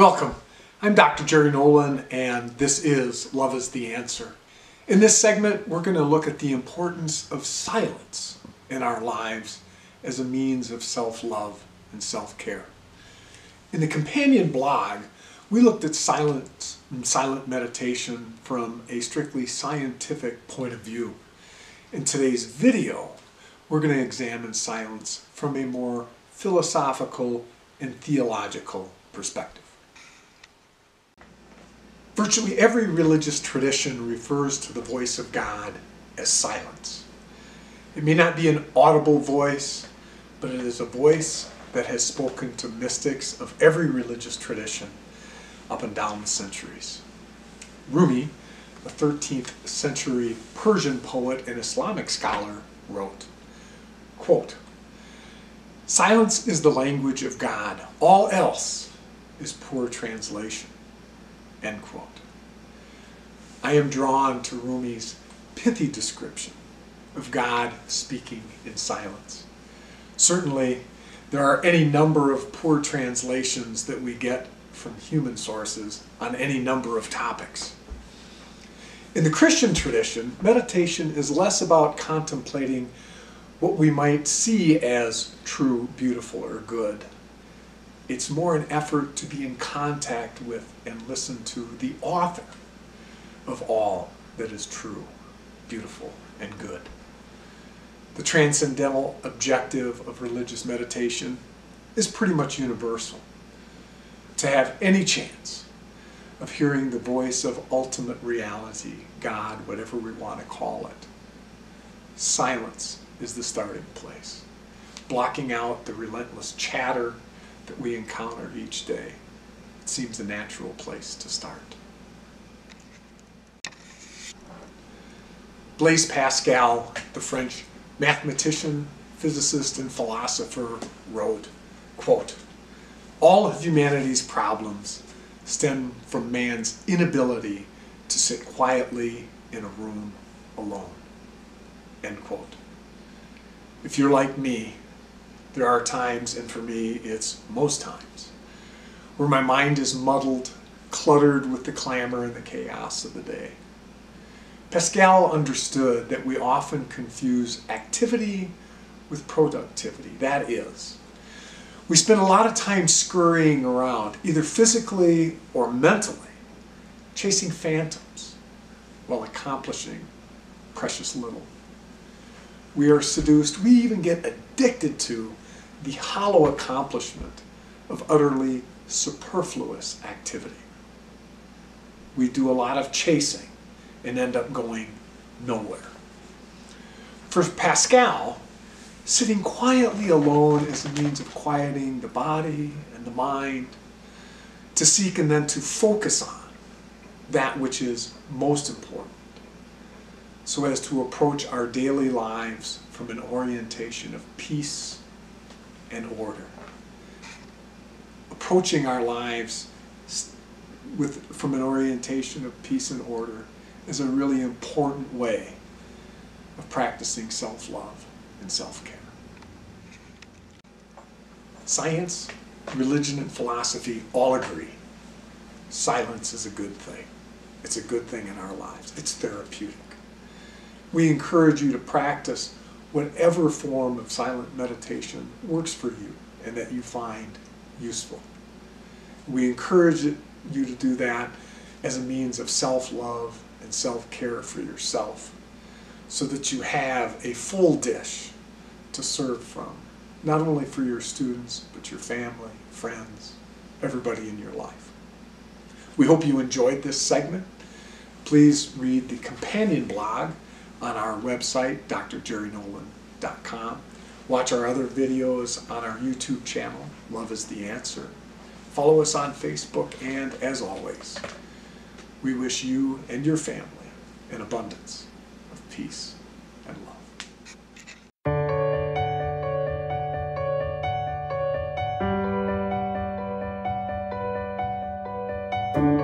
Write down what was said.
Welcome. I'm Dr. Jerry Nolan, and this is Love is the Answer. In this segment, we're going to look at the importance of silence in our lives as a means of self-love and self-care. In the companion blog, we looked at silence and silent meditation from a strictly scientific point of view. In today's video, we're going to examine silence from a more philosophical and theological perspective. Virtually every religious tradition refers to the voice of God as silence. It may not be an audible voice, but it is a voice that has spoken to mystics of every religious tradition up and down the centuries. Rumi, a 13th century Persian poet and Islamic scholar, wrote, quote, "Silence is the language of God. All else is poor translation." End quote. I am drawn to Rumi's pithy description of God speaking in silence. Certainly, there are any number of poor translations that we get from human sources on any number of topics. In the Christian tradition, meditation is less about contemplating what we might see as true, beautiful, or good. It's more an effort to be in contact with and listen to the author of all that is true, beautiful, and good. The transcendental objective of religious meditation is pretty much universal: to have any chance of hearing the voice of ultimate reality, God, whatever we want to call it. Silence is the starting place, blocking out the relentless chatter that we encounter each day. It seems a natural place to start. Blaise Pascal, the French mathematician, physicist, and philosopher, wrote, quote, "All of humanity's problems stem from man's inability to sit quietly in a room alone." End quote. If you're like me, there are times, and for me it's most times, where my mind is muddled, cluttered with the clamor and the chaos of the day. Pascal understood that we often confuse activity with productivity. That is, we spend a lot of time scurrying around, either physically or mentally, chasing phantoms while accomplishing precious little. We are seduced, we even get addicted to the hollow accomplishment of utterly superfluous activity. We do a lot of chasing and end up going nowhere. For Pascal, sitting quietly alone is a means of quieting the body and the mind, to seek and then to focus on that which is most important, so as to approach our daily lives from an orientation of peace and order. Approaching our lives from an orientation of peace and order is a really important way of practicing self-love and self-care. Science, religion, and philosophy all agree: silence is a good thing. It's a good thing in our lives. It's therapeutic. We encourage you to practice whatever form of silent meditation works for you and that you find useful. We encourage you to do that as a means of self-love and self-care for yourself, so that you have a full dish to serve from, not only for your students, but your family, friends, everybody in your life. We hope you enjoyed this segment. Please read the companion blog on our website, drjerrynolan.com. Watch our other videos on our YouTube channel, Love is the Answer. Follow us on Facebook, and as always, we wish you and your family an abundance of peace and love.